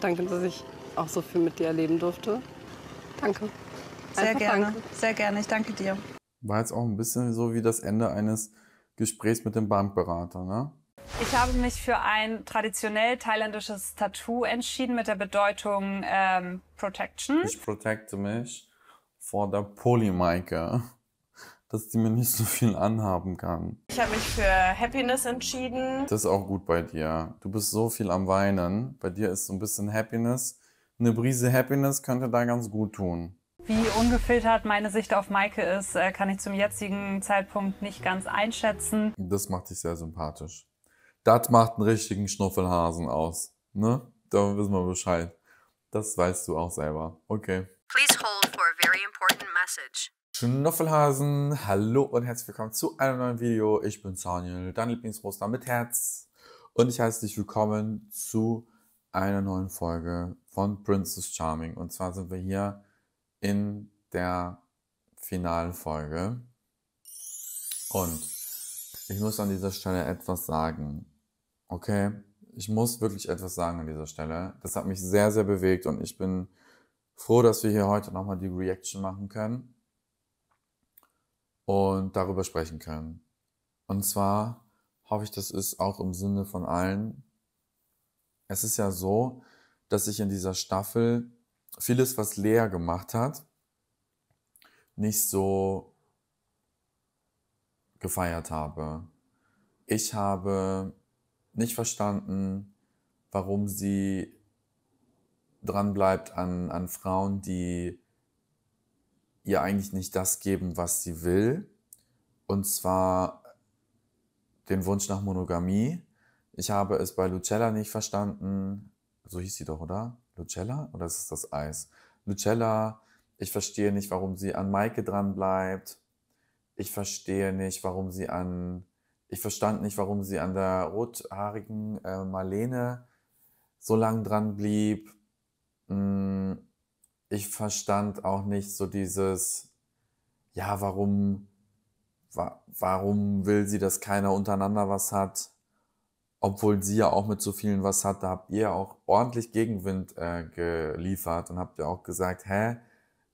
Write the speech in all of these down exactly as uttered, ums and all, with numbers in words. Danke, dass ich auch so viel mit dir erleben durfte. Danke. Sehr Einfach gerne. Danke. Sehr gerne. Ich danke dir. War jetzt auch ein bisschen so wie das Ende eines Gesprächs mit dem Bankberater, ne? Ich habe mich für ein traditionell thailändisches Tattoo entschieden mit der Bedeutung ähm, Protection. Ich protecte mich vor der Poly-Maike, dass die mir nicht so viel anhaben kann. Ich habe mich für Happiness entschieden. Das ist auch gut bei dir. Du bist so viel am Weinen. Bei dir ist so ein bisschen Happiness. Eine Brise Happiness könnte da ganz gut tun. Wie ungefiltert meine Sicht auf Maike ist, kann ich zum jetzigen Zeitpunkt nicht ganz einschätzen. Das macht dich sehr sympathisch. Das macht einen richtigen Schnuffelhasen aus. Ne? Da wissen wir Bescheid. Das weißt du auch selber. Okay. Please hold for a very important message. Schnuffelhasen, hallo und herzlich willkommen zu einem neuen Video. Ich bin Sanijel, dein Lieblingsroster mit Herz. Und ich heiße dich willkommen zu einer neuen Folge von Princess Charming. Und zwar sind wir hier in der Finalfolge. Und ich muss an dieser Stelle etwas sagen. Okay? Ich muss wirklich etwas sagen an dieser Stelle. Das hat mich sehr, sehr bewegt und ich bin froh, dass wir hier heute nochmal die Reaction machen können. Und darüber sprechen können. Und zwar hoffe ich, das ist auch im Sinne von allen. Es ist ja so, dass sich in dieser Staffel vieles, was Lea gemacht hat, nicht so gefeiert habe. Ich habe nicht verstanden, warum sie dran bleibt an, an Frauen, die ihr eigentlich nicht das geben, was sie will. Und zwar den Wunsch nach Monogamie. Ich habe es bei Lucella nicht verstanden. So hieß sie doch, oder? Lucella? Oder ist es das Eis? Lucella, ich verstehe nicht, warum sie an Maike dran bleibt. Ich verstehe nicht, warum sie an... Ich verstand nicht, warum sie an der rothaarigen äh, Marlene so lang dran blieb. Mm. Ich verstand auch nicht so dieses, ja, warum, wa warum will sie, dass keiner untereinander was hat, obwohl sie ja auch mit so vielen was hat. Da habt ihr auch ordentlich Gegenwind äh, geliefert und habt ihr auch gesagt, hä,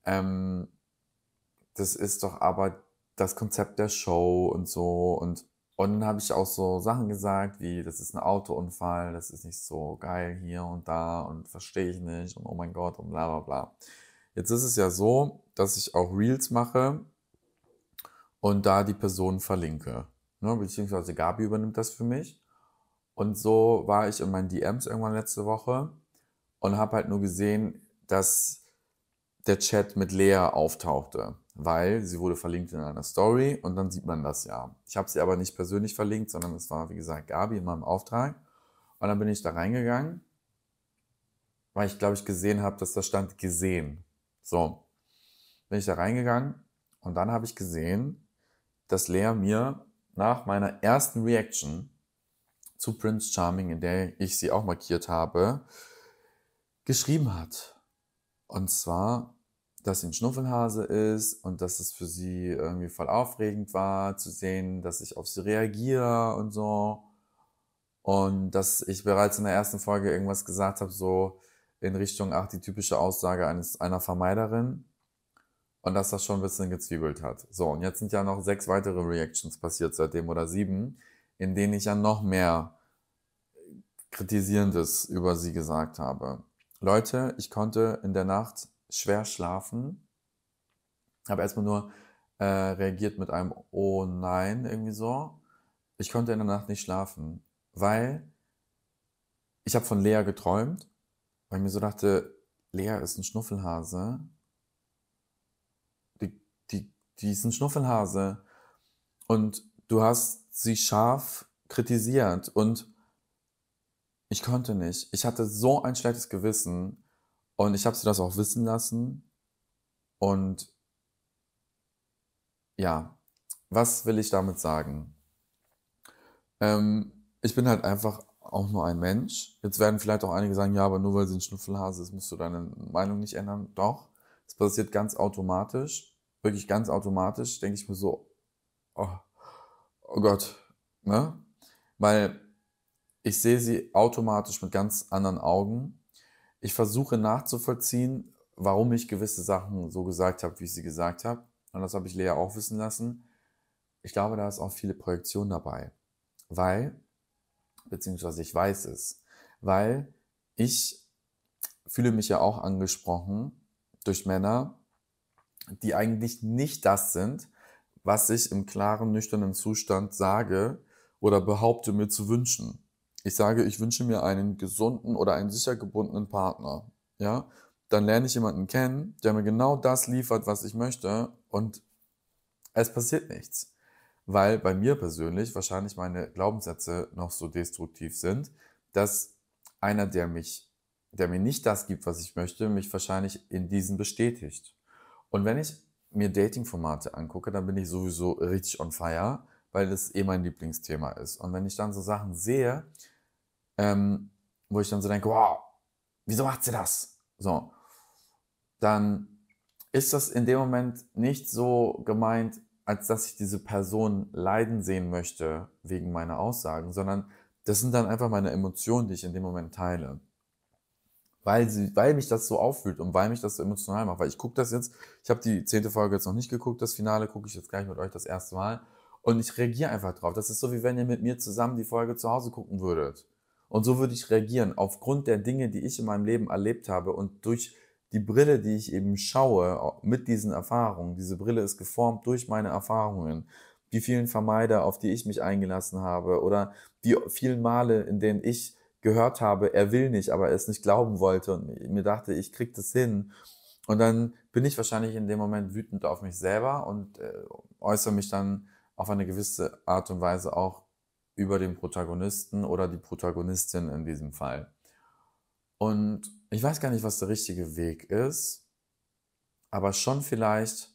ähm, das ist doch aber das Konzept der Show und so. Und, und dann habe ich auch so Sachen gesagt, wie, das ist ein Autounfall, das ist nicht so geil hier und da und verstehe ich nicht und oh mein Gott und bla bla bla. Jetzt ist es ja so, dass ich auch Reels mache und da die Person verlinke. Ne? Beziehungsweise Gabi übernimmt das für mich. Und so war ich in meinen D Ms irgendwann letzte Woche und habe halt nur gesehen, dass der Chat mit Lea auftauchte. Weil sie wurde verlinkt in einer Story und dann sieht man das ja. Ich habe sie aber nicht persönlich verlinkt, sondern es war, wie gesagt, Gabi in meinem Auftrag. Und dann bin ich da reingegangen, weil ich, glaube ich, gesehen habe, dass da stand gesehen. So, bin ich da reingegangen und dann habe ich gesehen, dass Lea mir nach meiner ersten Reaction zu Prince Charming, in der ich sie auch markiert habe, geschrieben hat. Und zwar, dass sie ein Schnuffelhase ist und dass es für sie irgendwie voll aufregend war, zu sehen, dass ich auf sie reagiere und so. Und dass ich bereits in der ersten Folge irgendwas gesagt habe, so in Richtung, ach, die typische Aussage eines, einer Vermeiderin. Und dass das schon ein bisschen gezwiebelt hat. So, und jetzt sind ja noch sechs weitere Reactions passiert seitdem oder sieben, in denen ich ja noch mehr Kritisierendes über sie gesagt habe. Leute, ich konnte in der Nacht schwer schlafen, habe erstmal nur äh, reagiert mit einem oh nein, irgendwie so. Ich konnte in der Nacht nicht schlafen, weil ich habe von Lea geträumt, weil ich mir so dachte, Lea ist ein Schnuffelhase. Die, die, die ist ein Schnuffelhase. Und du hast sie scharf kritisiert und ich konnte nicht. Ich hatte so ein schlechtes Gewissen. Und ich habe sie das auch wissen lassen. Und ja, was will ich damit sagen? Ähm, ich bin halt einfach auch nur ein Mensch. Jetzt werden vielleicht auch einige sagen, ja, aber nur weil sie ein Schnuffelhase ist, musst du deine Meinung nicht ändern. Doch, es passiert ganz automatisch. Wirklich ganz automatisch, denke ich mir so, oh, oh Gott, ne? Weil ich sehe sie automatisch mit ganz anderen Augen. ich versuche nachzuvollziehen, warum ich gewisse Sachen so gesagt habe, wie ich sie gesagt habe. Und das habe ich Lea auch wissen lassen. Ich glaube, da ist auch viele Projektion dabei. Weil, beziehungsweise ich weiß es, weil ich fühle mich ja auch angesprochen durch Männer, die eigentlich nicht das sind, was ich im klaren, nüchternen Zustand sage oder behaupte, mir zu wünschen. Ich sage, ich wünsche mir einen gesunden oder einen sicher gebundenen Partner. Ja? Dann lerne ich jemanden kennen, der mir genau das liefert, was ich möchte, und es passiert nichts. Weil bei mir persönlich wahrscheinlich meine Glaubenssätze noch so destruktiv sind, dass einer, der mich, der mir nicht das gibt, was ich möchte, mich wahrscheinlich in diesen bestätigt. Und wenn ich mir Dating-Formate angucke, dann bin ich sowieso richtig on fire, weil das eh mein Lieblingsthema ist. Und wenn ich dann so Sachen sehe, ähm, wo ich dann so denke, wow, wieso macht sie das? So, dann ist das in dem Moment nicht so gemeint, als dass ich diese Person leiden sehen möchte wegen meiner Aussagen, sondern das sind dann einfach meine Emotionen, die ich in dem Moment teile. Weil, sie, weil mich das so auffühlt und weil mich das so emotional macht. Weil ich gucke das jetzt, ich habe die zehnte Folge jetzt noch nicht geguckt, das Finale gucke ich jetzt gleich mit euch das erste Mal. Und ich reagiere einfach drauf. Das ist so, wie wenn ihr mit mir zusammen die Folge zu Hause gucken würdet. Und so würde ich reagieren, aufgrund der Dinge, die ich in meinem Leben erlebt habe und durch die Brille, die ich eben schaue, mit diesen Erfahrungen. Diese Brille ist geformt durch meine Erfahrungen. Die vielen Vermeider, auf die ich mich eingelassen habe, oder die vielen Male, in denen ich gehört habe, er will nicht, aber er es nicht glauben wollte und mir dachte, ich kriege das hin. Und dann bin ich wahrscheinlich in dem Moment wütend auf mich selber und äußere mich dann auf eine gewisse Art und Weise auch über den Protagonisten oder die Protagonistin in diesem Fall. Und ich weiß gar nicht, was der richtige Weg ist, aber schon vielleicht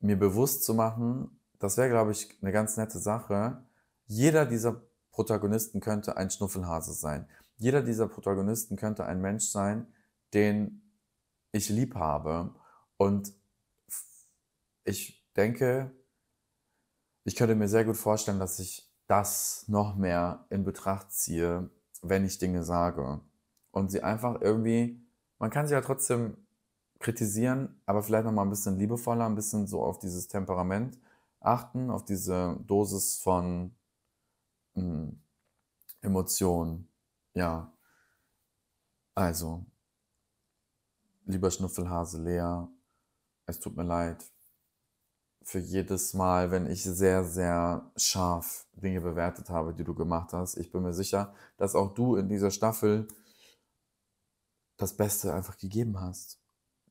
mir bewusst zu machen, das wäre, glaube ich, eine ganz nette Sache, jeder dieser Protagonisten könnte ein Schnuffelhase sein. Jeder dieser Protagonisten könnte ein Mensch sein, den ich lieb habe. Und ich denke, ich könnte mir sehr gut vorstellen, dass ich das noch mehr in Betracht ziehe, wenn ich Dinge sage. Und sie einfach irgendwie, man kann sie ja trotzdem kritisieren, aber vielleicht nochmal ein bisschen liebevoller, ein bisschen so auf dieses Temperament achten, auf diese Dosis von Emotionen, ja. Also, lieber Schnuffelhase Lea, es tut mir leid für jedes Mal, wenn ich sehr, sehr scharf Dinge bewertet habe, die du gemacht hast. Ich bin mir sicher, dass auch du in dieser Staffel das Beste einfach gegeben hast.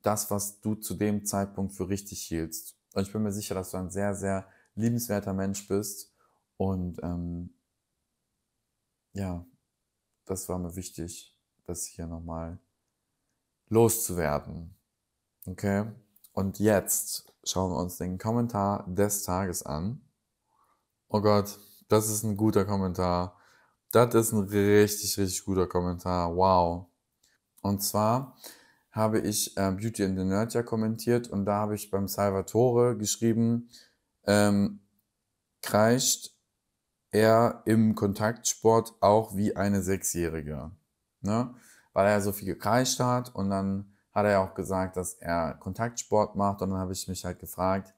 Das, was du zu dem Zeitpunkt für richtig hieltst. Und ich bin mir sicher, dass du ein sehr, sehr liebenswerter Mensch bist und ähm, ja, das war mir wichtig, das hier nochmal loszuwerden. Okay? Und jetzt schauen wir uns den Kommentar des Tages an. Oh Gott, das ist ein guter Kommentar. Das ist ein richtig, richtig guter Kommentar. Wow. Und zwar habe ich äh, Beauty and the Nerd ja kommentiert und da habe ich beim Salvatore geschrieben, ähm, kreischt er im Kontaktsport auch wie eine Sechsjährige, ne? Weil er ja so viel gekreischt hat und dann hat er ja auch gesagt, dass er Kontaktsport macht und dann habe ich mich halt gefragt,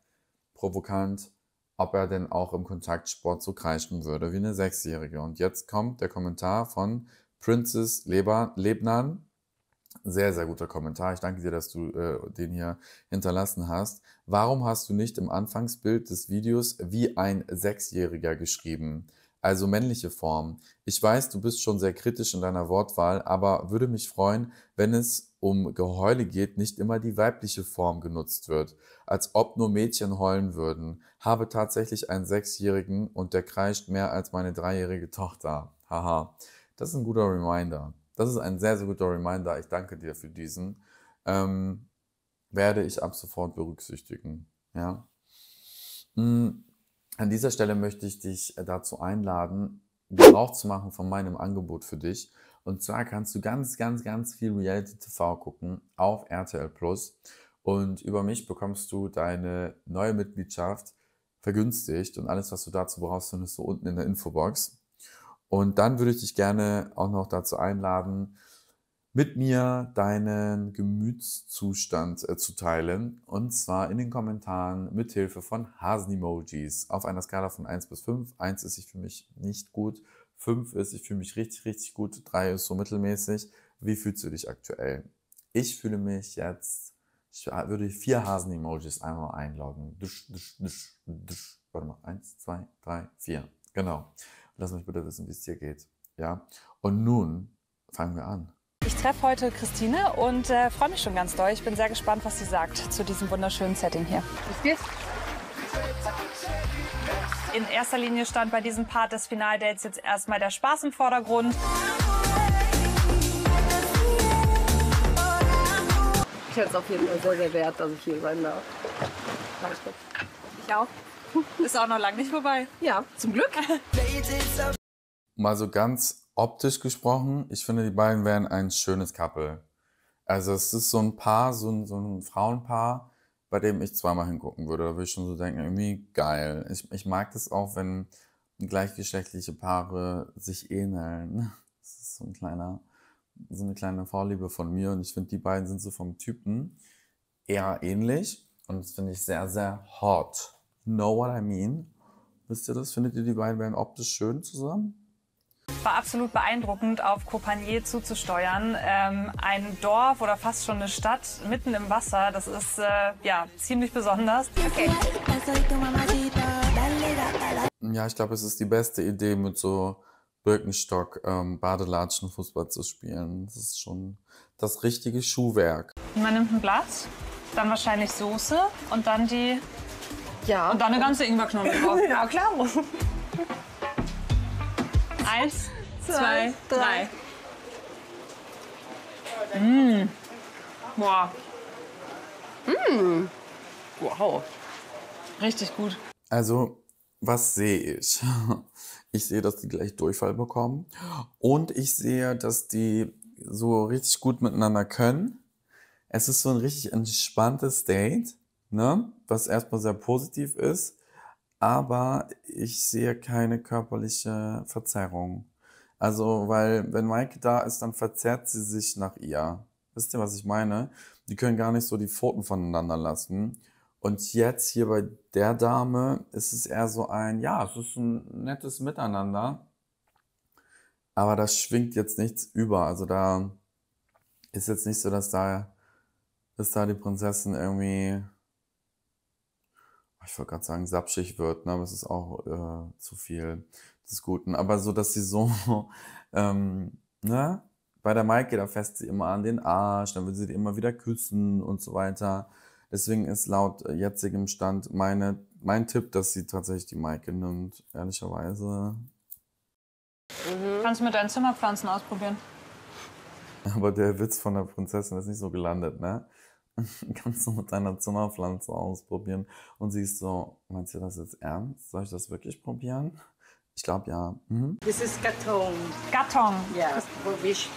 provokant, ob er denn auch im Kontaktsport so kreischen würde wie eine Sechsjährige. Und jetzt kommt der Kommentar von Princess Lebner. Sehr, sehr guter Kommentar. Ich danke dir, dass du äh, den hier hinterlassen hast. Warum hast du nicht im Anfangsbild des Videos wie ein Sechsjähriger geschrieben? Also männliche Form. Ich weiß, du bist schon sehr kritisch in deiner Wortwahl, aber würde mich freuen, wenn es um Geheule geht, nicht immer die weibliche Form genutzt wird. Als ob nur Mädchen heulen würden. Habe tatsächlich einen Sechsjährigen und der kreischt mehr als meine dreijährige Tochter. Haha. Das ist ein guter Reminder. Das ist ein sehr, sehr guter Reminder. Ich danke dir für diesen. Ähm, werde ich ab sofort berücksichtigen. Ja? An dieser Stelle möchte ich dich dazu einladen, Gebrauch zu machen von meinem Angebot für dich. Und zwar kannst du ganz, ganz, ganz viel Reality-T V gucken auf R T L plus. Und über mich bekommst du deine neue Mitgliedschaft vergünstigt. Und alles, was du dazu brauchst, findest du unten in der Infobox. Und dann würde ich dich gerne auch noch dazu einladen, mit mir deinen Gemütszustand äh, zu teilen. Und zwar in den Kommentaren mit Hilfe von Hasen-Emojis auf einer Skala von eins bis fünf. eins ist ich für mich nicht gut, fünf ist ich fühle mich richtig, richtig gut, drei ist so mittelmäßig. Wie fühlst du dich aktuell? Ich fühle mich jetzt, ich würde vier Hasen-Emojis einmal einloggen. Dusch, dusch, dusch, dusch. Warte mal, eins, zwei, drei, vier. Genau. Lass mich bitte wissen, wie es dir geht. Ja? Und nun fangen wir an. Ich treffe heute Christine und äh, freue mich schon ganz doll. Ich bin sehr gespannt, was sie sagt zu diesem wunderschönen Setting hier. In erster Linie stand bei diesem Part des Finaldates jetzt erstmal der Spaß im Vordergrund. Ich hätte es auf jeden Fall sehr, sehr wert, dass ich hier sein darf. Ich auch. Ist auch noch lange nicht vorbei. Ja, zum Glück. Mal so ganz optisch gesprochen, ich finde, die beiden wären ein schönes Couple. Also es ist so ein Paar, so ein, so ein Frauenpaar, bei dem ich zweimal hingucken würde. Da würde ich schon so denken, irgendwie geil. Ich, ich mag das auch, wenn gleichgeschlechtliche Paare sich ähneln. Das ist so ein kleiner, so eine kleine Vorliebe von mir. Und ich finde, die beiden sind so vom Typen eher ähnlich. Und das finde ich sehr, sehr hot. Know what I mean? Wisst ihr das? Findet ihr, die beiden wären optisch schön zusammen? Es war absolut beeindruckend, auf Koh Phangan zuzusteuern. Ähm, ein Dorf oder fast schon eine Stadt mitten im Wasser, das ist äh, ja ziemlich besonders. Okay. Ja, ich glaube, es ist die beste Idee, mit so Birkenstock ähm, Badelatschen Fußball zu spielen. Das ist schon das richtige Schuhwerk. Man nimmt ein Blatt, dann wahrscheinlich Soße und dann die... Ja. Und dann eine ganze Ingwerknolle drauf. Ja, klar. Eins, zwei, drei. Mmh. Boah. Mmh. Wow. Richtig gut. Also, was sehe ich? Ich sehe, dass die gleich Durchfall bekommen. Und ich sehe, dass die so richtig gut miteinander können. Es ist so ein richtig entspanntes Date, ne? Was erstmal sehr positiv ist. Aber ich sehe keine körperliche Verzerrung. Also, weil wenn Maike da ist, dann verzerrt sie sich nach ihr. Wisst ihr, was ich meine? Die können gar nicht so die Pfoten voneinander lassen. Und jetzt hier bei der Dame ist es eher so ein, ja, es ist ein nettes Miteinander. Aber da schwingt jetzt nichts über. Also da ist jetzt nicht so, dass da, dass da die Prinzessin irgendwie... Ich wollte gerade sagen, sapschig wird, ne? Aber es ist auch äh, zu viel des Guten. Aber so, dass sie so, ähm, ne? Bei der Maike, da fässt sie immer an den Arsch, dann will sie die immer wieder küssen und so weiter. Deswegen ist laut jetzigem Stand meine, mein Tipp, dass sie tatsächlich die Maike nimmt, ehrlicherweise. Mhm. Kannst du mit deinen Zimmerpflanzen ausprobieren. Aber der Witz von der Prinzessin ist nicht so gelandet, ne? Kannst du mit deiner Zimmerpflanze ausprobieren? Und sie ist so, meinst du das jetzt ernst? Soll ich das wirklich probieren? Ich glaube ja. Mhm. This is Gattung. Gattung. Yeah, a wish.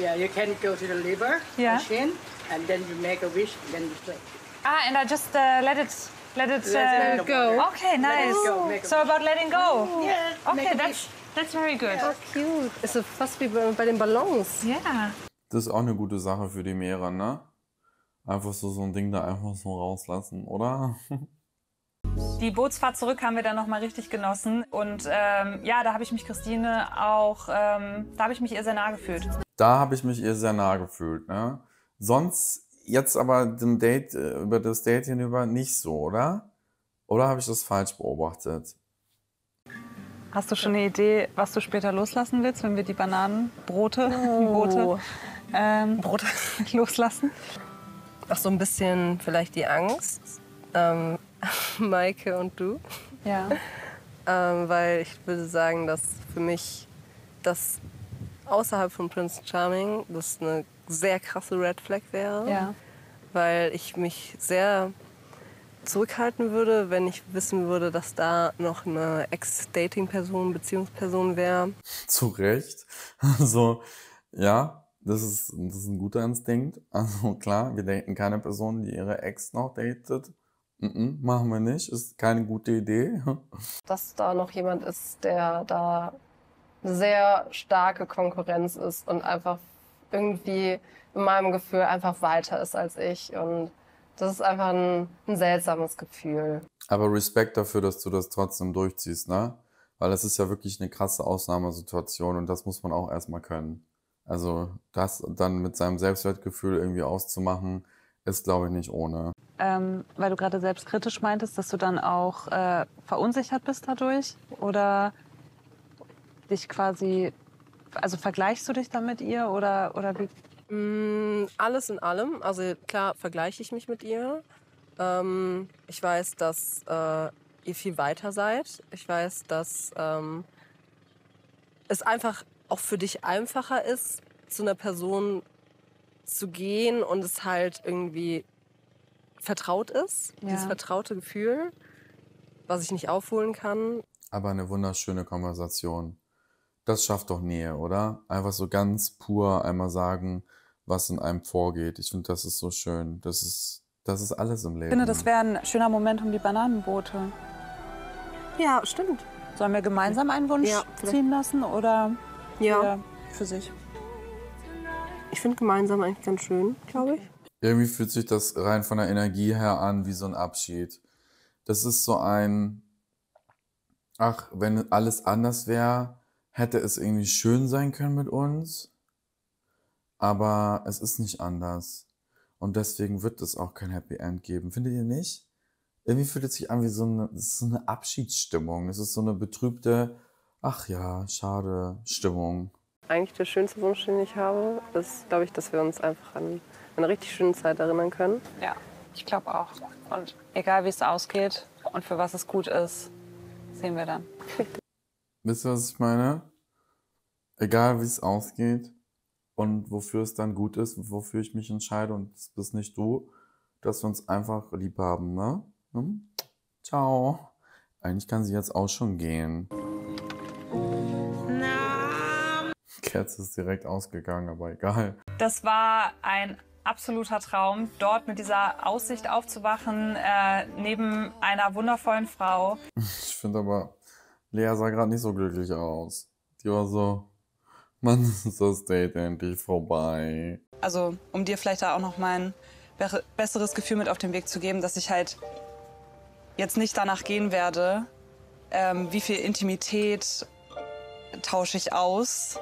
Yeah, you can go to the liver yeah. machine and then you make a wish and then you play. Ah, and I just uh, let it, let it, let uh, it go. Okay, nice. Go, so about letting go. Oh. Yeah. Okay, that's that's very good. Yeah. Oh, cute. Ist so fast wie bei den Ballons. Yeah. Das ist auch eine gute Sache für die Meere, ne? Einfach so, so ein Ding da einfach so rauslassen, oder? Die Bootsfahrt zurück haben wir dann nochmal richtig genossen. Und ähm, ja, da habe ich mich Christine auch, ähm, da habe ich mich ihr sehr nah gefühlt. Da habe ich mich ihr sehr nah gefühlt, ne? Sonst jetzt aber den Date, über das Date hinüber nicht so, oder? Oder habe ich das falsch beobachtet? Hast du schon eine Idee, was du später loslassen willst, wenn wir die Bananenbrote oh. Brote, ähm, Brote loslassen? Auch so ein bisschen vielleicht die Angst, ähm, Maike und du. Ja. ähm, weil ich würde sagen, dass für mich das außerhalb von Princess Charming das eine sehr krasse Red Flag wäre. Ja. Weil ich mich sehr zurückhalten würde, wenn ich wissen würde, dass da noch eine Ex-Dating-Person, Beziehungsperson wäre. Zu Recht. Also, ja. Das ist, das ist ein guter Instinkt. Also klar, wir daten keine Person, die ihre Ex noch datet. Mm-mm, machen wir nicht, ist keine gute Idee. Dass da noch jemand ist, der da sehr starke Konkurrenz ist und einfach irgendwie in meinem Gefühl einfach weiter ist als ich. Und das ist einfach ein, ein seltsames Gefühl. Aber Respekt dafür, dass du das trotzdem durchziehst, ne? Weil das ist ja wirklich eine krasse Ausnahmesituation und das muss man auch erstmal können. Also das dann mit seinem Selbstwertgefühl irgendwie auszumachen, ist, glaube ich, nicht ohne. Ähm, weil du gerade selbstkritisch meintest, dass du dann auch äh, verunsichert bist dadurch? Oder dich quasi, also vergleichst du dich dann mit ihr oder, oder wie? Mm, alles in allem. Also klar vergleiche ich mich mit ihr. Ähm, ich weiß, dass äh, ihr viel weiter seid. Ich weiß, dass ähm, es einfach auch für dich einfacher ist, zu einer Person zu gehen und es halt irgendwie vertraut ist, ja. Dieses vertraute Gefühl, was ich nicht aufholen kann. Aber eine wunderschöne Konversation. Das schafft doch Nähe, oder? Einfach so ganz pur einmal sagen, was in einem vorgeht. Ich finde, das ist so schön. Das ist, das ist alles im Leben. Ich finde, das wäre ein schöner Moment um die Bananenboote. Ja, stimmt. Sollen wir gemeinsam einen Wunsch ja, ziehen lassen oder ja. für sich? Ich finde gemeinsam eigentlich ganz schön, glaube ich. Irgendwie fühlt sich das rein von der Energie her an wie so ein Abschied. Das ist so ein, ach, wenn alles anders wäre, hätte es irgendwie schön sein können mit uns. Aber es ist nicht anders. Und deswegen wird es auch kein Happy End geben. Findet ihr nicht? Irgendwie fühlt es sich an wie so eine, das ist so eine Abschiedsstimmung. Es ist so eine betrübte, ach ja, schade, Stimmung. Eigentlich der schönste Wunsch, den ich habe, ist, glaube ich, dass wir uns einfach an eine richtig schöne Zeit erinnern können. Ja, ich glaube auch. Und egal, wie es ausgeht und für was es gut ist, sehen wir dann. Wisst ihr, was ich meine? Egal, wie es ausgeht und wofür es dann gut ist und wofür ich mich entscheide und das bist nicht du, dass wir uns einfach lieb haben, ne? Hm? Ciao. Eigentlich kann sie jetzt auch schon gehen. Kerze ist direkt ausgegangen, aber egal. Das war ein absoluter Traum, dort mit dieser Aussicht aufzuwachen, äh, neben einer wundervollen Frau. Ich finde aber, Lea sah gerade nicht so glücklich aus. Die war so, Mann, ist das Date endlich vorbei. Also, um dir vielleicht da auch noch mein be- besseres Gefühl mit auf den Weg zu geben, dass ich halt jetzt nicht danach gehen werde, ähm, wie viel Intimität tausche ich aus.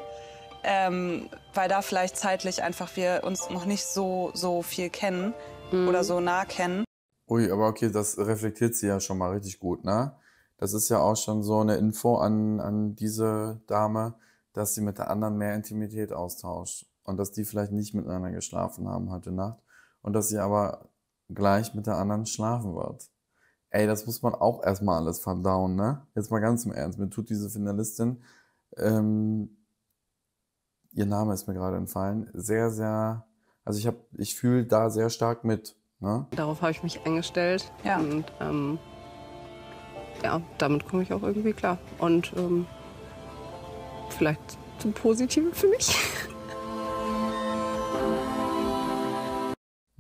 Ähm, weil da vielleicht zeitlich einfach wir uns noch nicht so, so viel kennen mhm. oder so nah kennen. Ui, aber okay, das reflektiert sie ja schon mal richtig gut, ne? Das ist ja auch schon so eine Info an, an diese Dame, dass sie mit der anderen mehr Intimität austauscht und dass die vielleicht nicht miteinander geschlafen haben heute Nacht und dass sie aber gleich mit der anderen schlafen wird. Ey, das muss man auch erstmal alles verdauen, ne? Jetzt mal ganz im Ernst, mir tut diese Finalistin ähm, ihr Name ist mir gerade entfallen, sehr, sehr, also ich, hab, ich fühle da sehr stark mit. Ne? Darauf habe ich mich eingestellt ja. und ähm, ja, damit komme ich auch irgendwie klar. Und ähm, vielleicht zum Positiven für mich.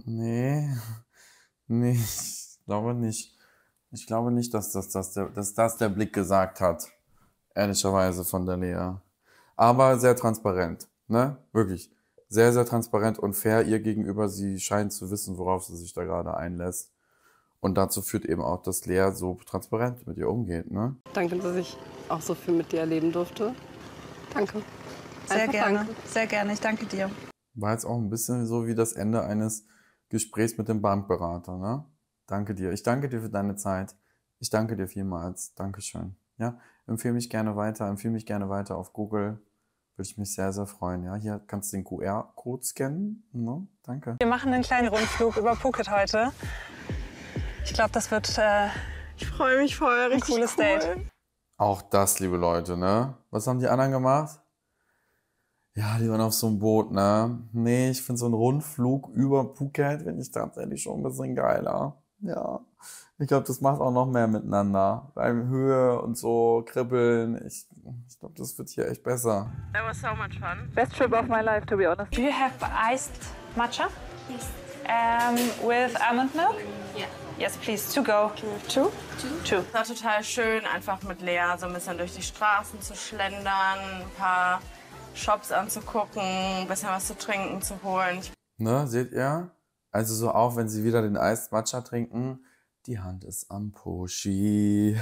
Nee, nee, ich glaube nicht. Ich glaube nicht, dass das, dass, der, dass das der Blick gesagt hat, ehrlicherweise von der Lea. Aber sehr transparent, ne? Wirklich. Sehr, sehr transparent und fair ihr gegenüber. Sie scheint zu wissen, worauf sie sich da gerade einlässt. Und dazu führt eben auch, dass Lea so transparent mit ihr umgeht, ne? Danke, dass ich auch so viel mit dir erleben durfte. Danke. Sehr Einfach gerne. Danke. Sehr gerne. Ich danke dir. War jetzt auch ein bisschen so wie das Ende eines Gesprächs mit dem Bankberater, ne? Danke dir. Ich danke dir für deine Zeit. Ich danke dir vielmals. Dankeschön. Ja, empfehle mich gerne weiter, empfehle mich gerne weiter auf Google. Würde ich mich sehr, sehr freuen. Ja, hier kannst du den Q R-Code scannen. No, danke. Wir machen einen kleinen Rundflug über Phuket heute. Ich glaube, das wird äh, ich freue mich voll, ein richtig cooles cool. Date. Auch das, liebe Leute, ne? Was haben die anderen gemacht? Ja, die waren auf so einem Boot, ne? Nee, ich finde so einen Rundflug über Phuket, finde ich tatsächlich schon ein bisschen geiler. Ja, ich glaube, das macht auch noch mehr miteinander. Beim Höhe und so, kribbeln. Ich, ich glaube, das wird hier echt besser. That was so much fun. Best trip of my life, to be honest. Do you have iced matcha? Yes. Um, with almond milk? Yeah. Yes, please, to go. Two? Two. Two. Es war total schön, einfach mit Lea so ein bisschen durch die Straßen zu schlendern, ein paar Shops anzugucken, ein bisschen was zu trinken, zu holen. Ne, seht ihr? Also so auch, wenn sie wieder den Eis Matcha trinken, die Hand ist am Poschi.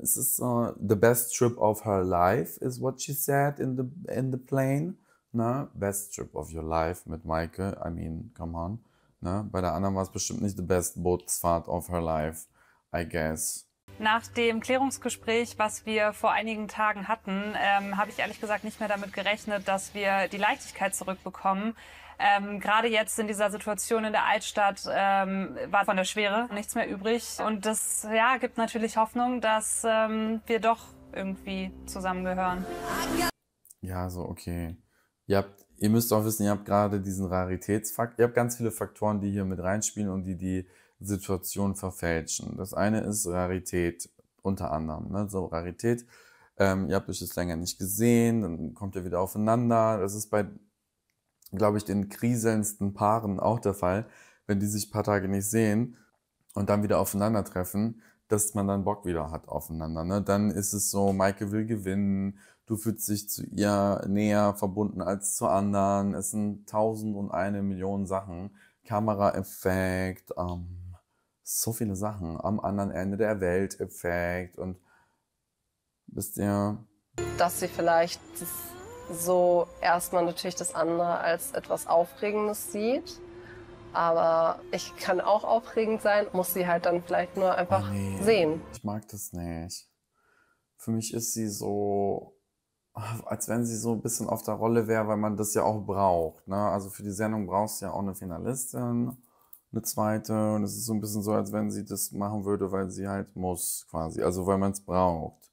Es ist so, the best trip of her life is what she said in the, in the plane. Ne? Best trip of your life mit Maike, I mean, come on. Ne? Bei der anderen war es bestimmt nicht the best Bootsfahrt of her life, I guess. Nach dem Klärungsgespräch, was wir vor einigen Tagen hatten, ähm, habe ich ehrlich gesagt nicht mehr damit gerechnet, dass wir die Leichtigkeit zurückbekommen. Ähm, Gerade jetzt in dieser Situation in der Altstadt ähm, war von der Schwere nichts mehr übrig. Und das ja, gibt natürlich Hoffnung, dass ähm, wir doch irgendwie zusammengehören. Ja, so okay. Ihr habt, ihr müsst auch wissen, ihr habt gerade diesen Raritätsfakt. Ihr habt ganz viele Faktoren, die hier mit reinspielen und die die Situation verfälschen. Das eine ist Rarität, unter anderem. Ne? So Rarität, ähm, ihr habt euch das länger nicht gesehen, dann kommt ihr wieder aufeinander. Das ist bei, glaube ich, den kriselndsten Paaren auch der Fall, wenn die sich ein paar Tage nicht sehen und dann wieder aufeinandertreffen, dass man dann Bock wieder hat aufeinander. Ne? Dann ist es so, Maike will gewinnen, du fühlst dich zu ihr näher verbunden als zu anderen. Es sind tausend und eine Million Sachen. Kameraeffekt, ähm, so viele Sachen, am anderen Ende der Welt Effekt und wisst ihr... Dass sie vielleicht so erstmal natürlich das andere als etwas Aufregendes sieht, aber ich kann auch aufregend sein, muss sie halt dann vielleicht nur einfach oh nee, sehen. Ich mag das nicht. Für mich ist sie so, als wenn sie so ein bisschen auf der Rolle wäre, weil man das ja auch braucht. Ne? Also für die Sendung brauchst du ja auch eine Finalistin, eine zweite. Und es ist so ein bisschen so, als wenn sie das machen würde, weil sie halt muss quasi. Also weil man es braucht.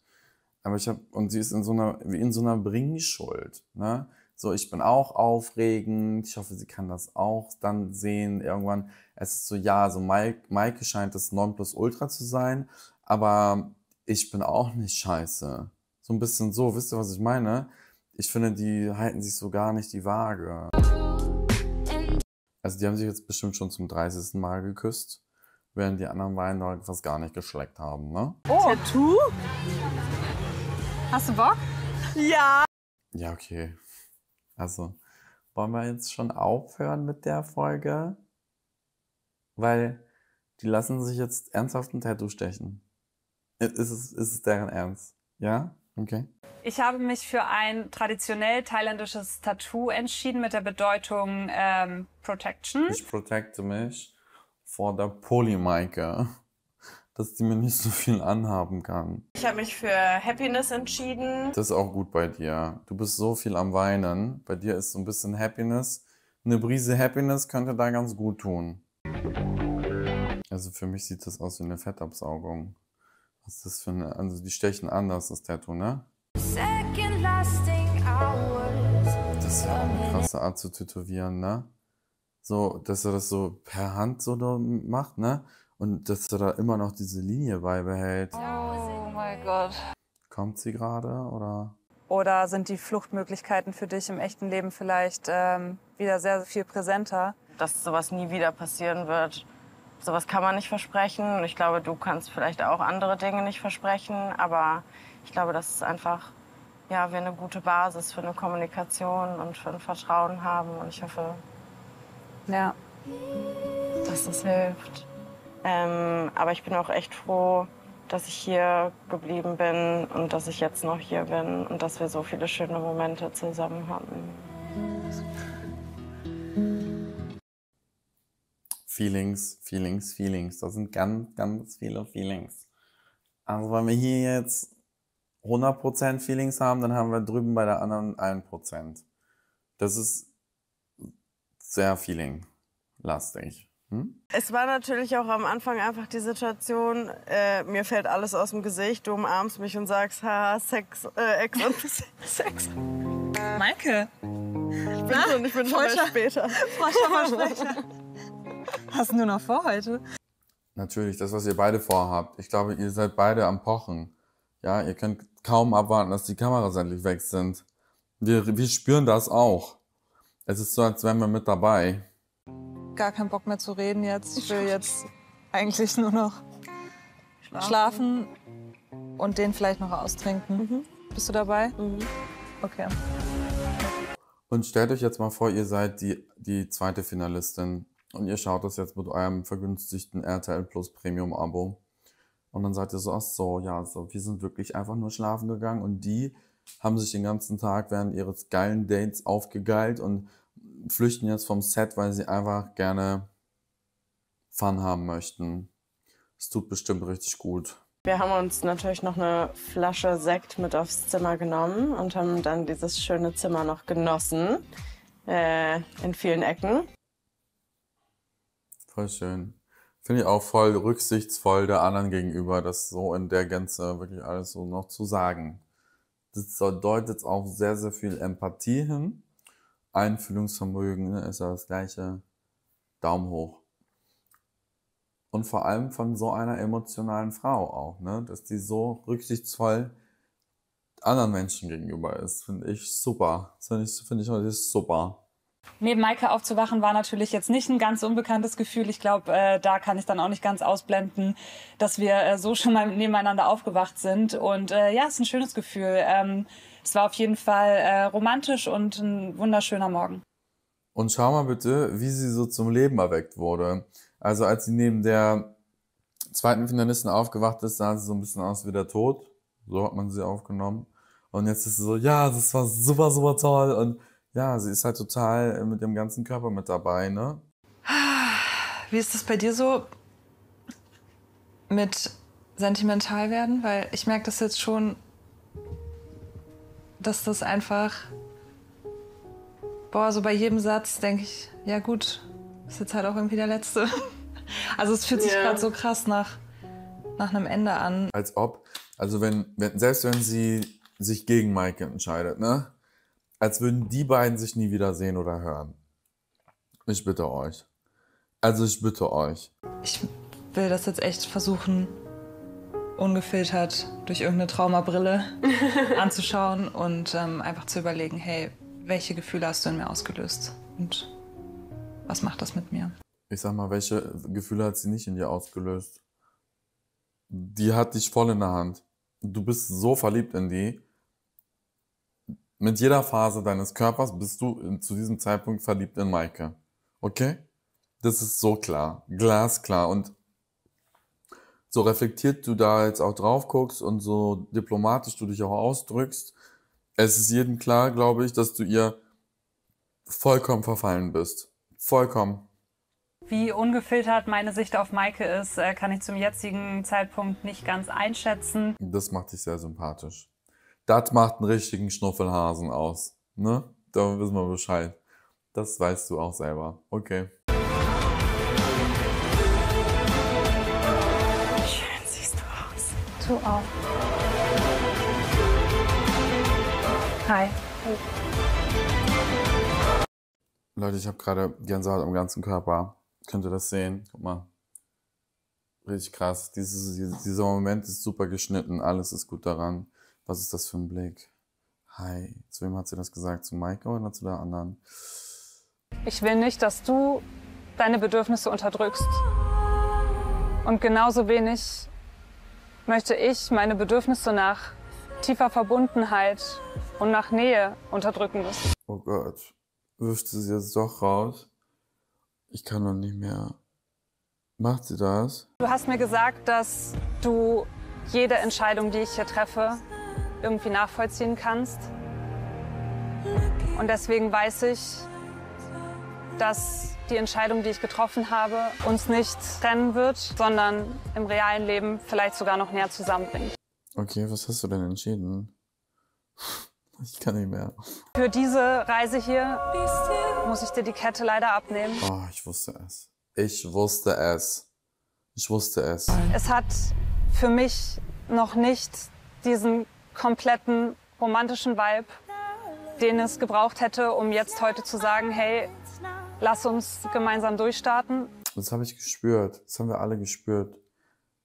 Aber ich habe, und sie ist in so einer, wie in so einer Bringschuld. Ne? So, ich bin auch aufregend. Ich hoffe, sie kann das auch dann sehen irgendwann. Es ist so, ja, so Maike, Maike scheint das Nonplusultra zu sein, aber ich bin auch nicht scheiße. So ein bisschen so, wisst ihr, was ich meine? Ich finde, die halten sich so gar nicht die Waage. Also die haben sich jetzt bestimmt schon zum dreißigsten Mal geküsst, während die anderen beiden noch fast gar nicht geschleckt haben, ne? Oh, Tattoo? Hast du Bock? Ja. Ja, okay. Also, wollen wir jetzt schon aufhören mit der Folge? Weil die lassen sich jetzt ernsthaft ein Tattoo stechen. Ist es, ist es deren Ernst? Ja? Okay. Ich habe mich für ein traditionell thailändisches Tattoo entschieden mit der Bedeutung ähm, Protection. Ich protecte mich vor der Polymaike, dass die mir nicht so viel anhaben kann. Ich habe mich für Happiness entschieden. Das ist auch gut bei dir. Du bist so viel am Weinen. Bei dir ist so ein bisschen Happiness. Eine Brise Happiness könnte da ganz gut tun. Also für mich sieht das aus wie eine Fettabsaugung. Was ist das für eine, also die stechen anders, das Tattoo, ne? Das ist ja auch eine krasse Art zu tätowieren, ne? So, dass er das so per Hand so macht, ne? Und dass er da immer noch diese Linie beibehält. Oh mein Gott. Kommt sie gerade, oder? Oder sind die Fluchtmöglichkeiten für dich im echten Leben vielleicht ähm, wieder sehr, sehr viel präsenter? Dass sowas nie wieder passieren wird. Sowas kann man nicht versprechen. Ich glaube, du kannst vielleicht auch andere Dinge nicht versprechen. Aber ich glaube, dass es einfach ja, wir eine gute Basis für eine Kommunikation und für ein Vertrauen haben. Und ich hoffe, ja, dass das hilft. Ähm, aber ich bin auch echt froh, dass ich hier geblieben bin und dass ich jetzt noch hier bin und dass wir so viele schöne Momente zusammen hatten. Feelings, Feelings, Feelings. Das sind ganz, ganz viele Feelings. Also wenn wir hier jetzt hundert Prozent Feelings haben, dann haben wir drüben bei der anderen ein Prozent. Das ist sehr feelinglastig. Hm? Es war natürlich auch am Anfang einfach die Situation, äh, mir fällt alles aus dem Gesicht, du umarmst mich und sagst, haha, Sex, äh, Ex und Sex. Maike! Ich bin, Ach, schon, ich bin schon mal später. später. Hast du nur noch vor heute? Natürlich, das, was ihr beide vorhabt. Ich glaube, ihr seid beide am Pochen. Ja, ihr könnt kaum abwarten, dass die Kameras endlich weg sind. Wir, wir spüren das auch. Es ist so, als wären wir mit dabei. Gar keinen Bock mehr zu reden jetzt. Ich will jetzt eigentlich nur noch schlafen, schlafen und den vielleicht noch austrinken. Mhm. Bist du dabei? Mhm. Okay. Und stellt euch jetzt mal vor, ihr seid die, die zweite Finalistin und ihr schaut das jetzt mit eurem vergünstigten R T L Plus Premium-Abo. Und dann seid ihr so, ach so, ja, so, wir sind wirklich einfach nur schlafen gegangen und die haben sich den ganzen Tag während ihres geilen Dates aufgegeilt und flüchten jetzt vom Set, weil sie einfach gerne Fun haben möchten. Es tut bestimmt richtig gut. Wir haben uns natürlich noch eine Flasche Sekt mit aufs Zimmer genommen und haben dann dieses schöne Zimmer noch genossen, äh, in vielen Ecken. Voll schön. Finde ich auch voll rücksichtsvoll der anderen gegenüber, das so in der Gänze wirklich alles so noch zu sagen. Das deutet auch sehr, sehr viel Empathie hin. Einfühlungsvermögen, ne, ist ja das gleiche. Daumen hoch. Und vor allem von so einer emotionalen Frau auch, ne? Dass die so rücksichtsvoll anderen Menschen gegenüber ist, finde ich super. Das finde ich, find ich heute super. Neben Maike aufzuwachen war natürlich jetzt nicht ein ganz unbekanntes Gefühl. Ich glaube, äh, da kann ich dann auch nicht ganz ausblenden, dass wir äh, so schon mal nebeneinander aufgewacht sind. Und äh, ja, es ist ein schönes Gefühl. Ähm, es war auf jeden Fall äh, romantisch und ein wunderschöner Morgen. Und schau mal bitte, wie sie so zum Leben erweckt wurde. Also als sie neben der zweiten Finalistin aufgewacht ist, sah sie so ein bisschen aus wie der Tod. So hat man sie aufgenommen. Und jetzt ist sie so, ja, das war super, super toll. Und ja, sie ist halt total mit ihrem ganzen Körper mit dabei, ne? Wie ist das bei dir so mit sentimental werden? Weil ich merke das jetzt schon, dass das einfach... Boah, so bei jedem Satz denke ich, ja gut, ist jetzt halt auch irgendwie der letzte. Also es fühlt sich yeah. gerade so krass nach, nach einem Ende an. Als ob, also wenn, wenn, selbst wenn sie sich gegen Maike entscheidet, ne? Als würden die beiden sich nie wieder sehen oder hören. Ich bitte euch. Also ich bitte euch. Ich will das jetzt echt versuchen, ungefiltert durch irgendeine Traumabrille anzuschauen und ähm, einfach zu überlegen, hey, welche Gefühle hast du in mir ausgelöst? Und was macht das mit mir? Ich sag mal, welche Gefühle hat sie nicht in dir ausgelöst? Die hat dich voll in der Hand. Du bist so verliebt in die. Mit jeder Phase deines Körpers bist du zu diesem Zeitpunkt verliebt in Maike. Okay? Das ist so klar. Glasklar. Und so reflektiert du da jetzt auch drauf guckst und so diplomatisch du dich auch ausdrückst, es ist jedem klar, glaube ich, dass du ihr vollkommen verfallen bist. Vollkommen. Wie ungefiltert meine Sicht auf Maike ist, kann ich zum jetzigen Zeitpunkt nicht ganz einschätzen. Das macht dich sehr sympathisch. Das macht einen richtigen Schnuffelhasen aus. Ne? Da wissen wir Bescheid. Das weißt du auch selber. Okay. Schön siehst du aus. Du auch. Hi. Hi. Leute, ich habe gerade Gänsehaut am ganzen Körper. Könnt ihr das sehen? Guck mal. Richtig krass. Dieses, dieser Moment ist super geschnitten. Alles ist gut daran. Was ist das für ein Blick? Hi. Zu wem hat sie das gesagt? Zu Maike oder zu der anderen? Ich will nicht, dass du deine Bedürfnisse unterdrückst. Und genauso wenig möchte ich meine Bedürfnisse nach tiefer Verbundenheit und nach Nähe unterdrücken müssen. Oh Gott, wirft sie jetzt doch raus? Ich kann doch nicht mehr. Macht sie das? Du hast mir gesagt, dass du jede Entscheidung, die ich hier treffe, irgendwie nachvollziehen kannst. Und deswegen weiß ich, dass die Entscheidung, die ich getroffen habe, uns nicht trennen wird, sondern im realen Leben vielleicht sogar noch näher zusammenbringt. Okay, was hast du denn entschieden? Ich kann nicht mehr. Für diese Reise hier muss ich dir die Kette leider abnehmen. Oh, ich wusste es. Ich wusste es. Ich wusste es. Es hat für mich noch nicht diesen kompletten romantischen Vibe, den es gebraucht hätte, um jetzt heute zu sagen, hey, lass uns gemeinsam durchstarten. Das habe ich gespürt. Das haben wir alle gespürt.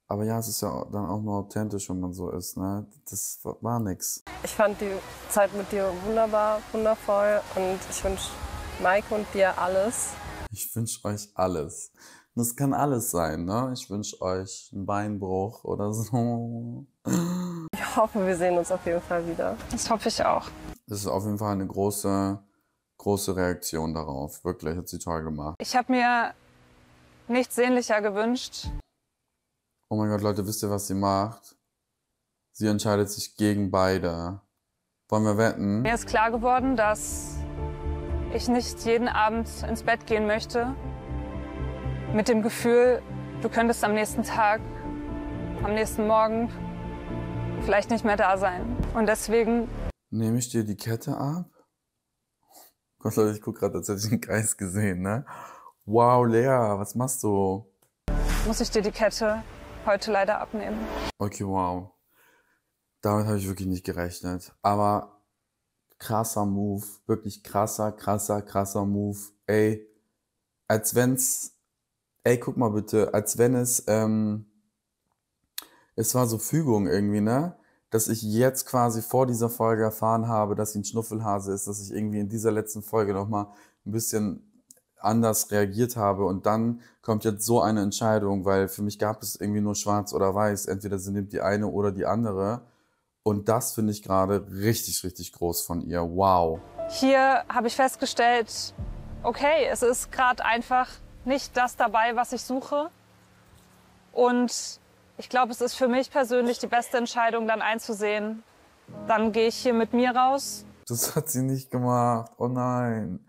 Aber ja, es ist ja dann auch nur authentisch, wenn man so ist, ne? Das war nix. Ich fand die Zeit mit dir wunderbar, wundervoll und ich wünsche Maike und dir alles. Ich wünsche euch alles. Und das kann alles sein, ne? Ich wünsche euch einen Beinbruch oder so. Ich hoffe, wir sehen uns auf jeden Fall wieder. Das hoffe ich auch. Das ist auf jeden Fall eine große, große Reaktion darauf. Wirklich, hat sie toll gemacht. Ich habe mir nichts sehnlicher gewünscht. Oh mein Gott, Leute, wisst ihr, was sie macht? Sie entscheidet sich gegen beide. Wollen wir wetten? Mir ist klar geworden, dass ich nicht jeden Abend ins Bett gehen möchte. Mit dem Gefühl, du könntest am nächsten Tag, am nächsten Morgen vielleicht nicht mehr da sein. Und deswegen... Nehme ich dir die Kette ab? Gott, Leute, ich gucke gerade, als hätte ich einen Geist gesehen, ne? Wow, Lea, was machst du? Muss ich dir die Kette heute leider abnehmen. Okay, wow. Damit habe ich wirklich nicht gerechnet. Aber krasser Move. Wirklich krasser, krasser, krasser Move. Ey, als wenn's... Ey, guck mal bitte, als wenn es... Ähm, es war so Fügung irgendwie, ne? Dass ich jetzt quasi vor dieser Folge erfahren habe, dass sie ein Schnuffelhase ist, dass ich irgendwie in dieser letzten Folge nochmal ein bisschen anders reagiert habe. Und dann kommt jetzt so eine Entscheidung, weil für mich gab es irgendwie nur schwarz oder weiß. Entweder sie nimmt die eine oder die andere. Und das finde ich gerade richtig, richtig groß von ihr. Wow. Hier habe ich festgestellt, okay, es ist gerade einfach nicht das dabei, was ich suche. Und ich glaube, es ist für mich persönlich die beste Entscheidung, dann einzusehen. Dann gehe ich hier mit mir raus. Das hat sie nicht gemacht. Oh nein.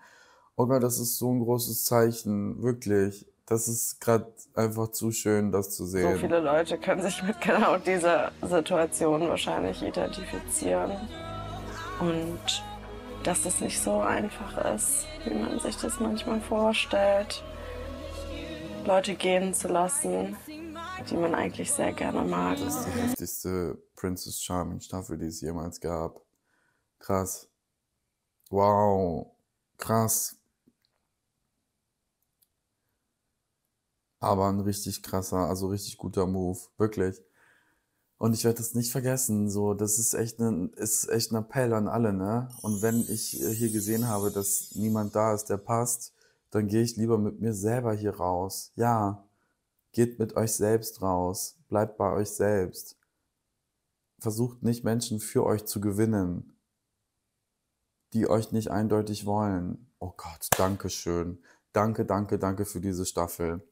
Oh Gott, das ist so ein großes Zeichen. Wirklich. Das ist gerade einfach zu schön, das zu sehen. So viele Leute können sich mit genau dieser Situation wahrscheinlich identifizieren. Und dass es nicht so einfach ist, wie man sich das manchmal vorstellt. Leute gehen zu lassen, die man eigentlich sehr gerne mag. Das ist die heftigste Princess Charming Staffel, die es jemals gab. Krass. Wow. Krass. Aber ein richtig krasser, also richtig guter Move. Wirklich. Und ich werde das nicht vergessen. So, das ist echt ein, ist echt ein Appell an alle, ne? Und wenn ich hier gesehen habe, dass niemand da ist, der passt, dann gehe ich lieber mit mir selber hier raus. Ja. Geht mit euch selbst raus. Bleibt bei euch selbst. Versucht nicht, Menschen für euch zu gewinnen, die euch nicht eindeutig wollen. Oh Gott, danke schön. Danke, danke, danke für diese Staffel.